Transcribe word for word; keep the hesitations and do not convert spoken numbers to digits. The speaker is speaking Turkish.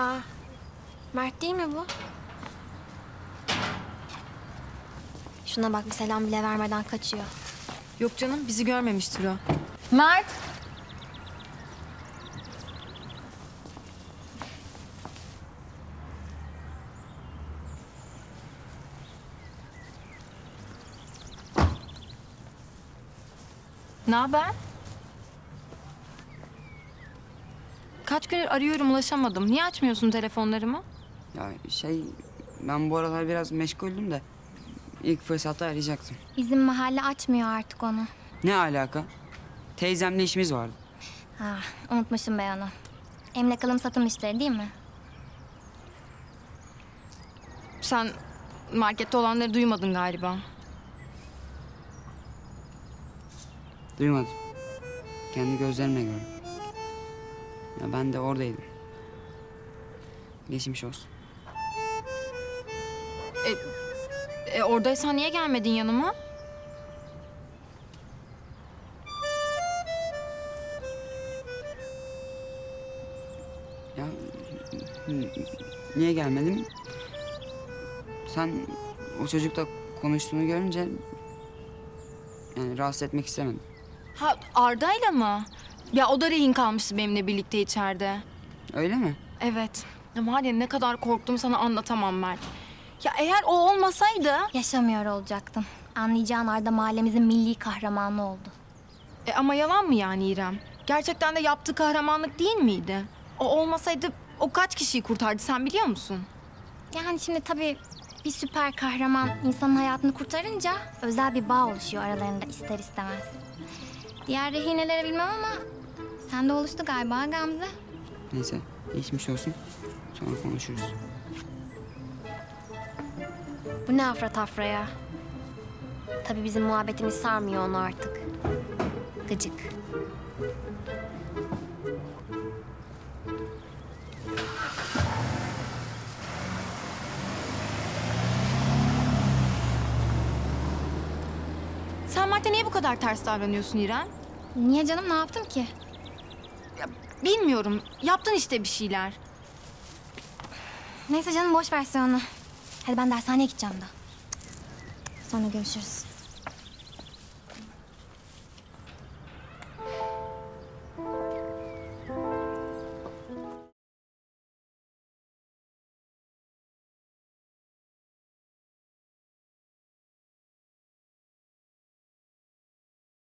Aa, Mert değil mi bu? Şuna bak, bir selam bile vermeden kaçıyor. Yok canım, bizi görmemiştir o. Mert! Ne haber? Kaç gündür arıyorum, ulaşamadım. Niye açmıyorsun telefonlarımı? Ya şey, ben bu aralar biraz meşguldüm de ilk fırsatta arayacaktım. Bizim mahalle açmıyor artık onu. Ne alaka? Teyzemle işimiz vardı. Ha, unutmuşum ben onu. Emlak alım satım işleri değil mi? Sen markette olanları duymadın galiba. Duymadım. Kendi gözlerimle gördüm. Ya ben de oradaydım. Geçmiş olsun. E, e oradaysan niye gelmedin yanıma? Ya niye gelmedim? Sen o çocukla konuştuğunu görünce yani rahatsız etmek istemedim. Ha, Arda'yla mı? Ya o da rehin kalmıştı benimle birlikte içeride. Öyle mi? Evet. Ya var ya, ne kadar korktum sana anlatamam Mert. Ya eğer o olmasaydı... Yaşamıyor olacaktım. Anlayacağın Arda mahallemizin milli kahramanı oldu. E ama yalan mı yani İrem? Gerçekten de yaptığı kahramanlık değil miydi? O olmasaydı o kaç kişiyi kurtardı sen biliyor musun? Yani şimdi tabii bir süper kahraman insanın hayatını kurtarınca özel bir bağ oluşuyor aralarında ister istemez. Diğer rehinelere bilmem ama sen de oluştu galiba Gamze. Neyse, geçmiş olsun. Sonra konuşuruz. Bu ne afra tafra ya? Tabii bizim muhabbetimiz sarmıyor onu artık. Gıcık. Sen Mert'e niye bu kadar ters davranıyorsun İrem? Niye canım, ne yaptım ki? Ya, bilmiyorum. Yaptın işte bir şeyler. Neyse canım, boş ver sen onu. Hadi ben dershaneye gideceğim daha. Sonra görüşürüz.